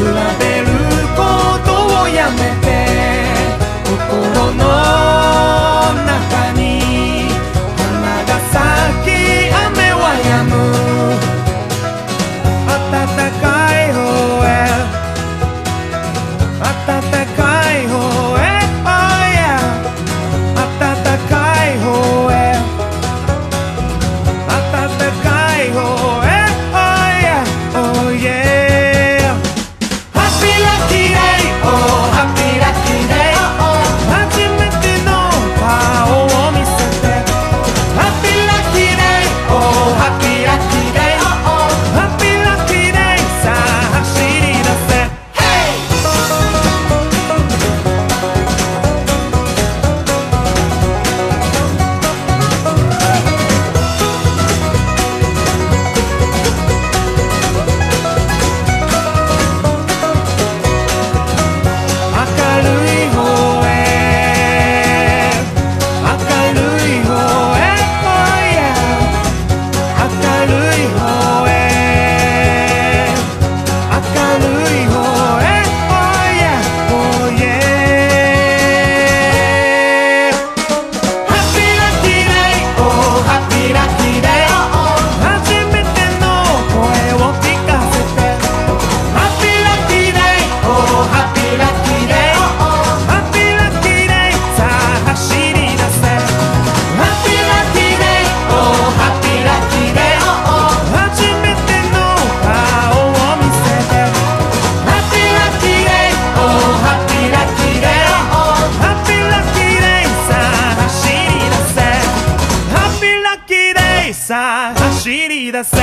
比べることをやめて心の中に花が咲き雨は止む暖かい方へ暖かい方へ Oh yeah 暖かい方へ暖かい方へ Oh yeah Oh yeah走り出せ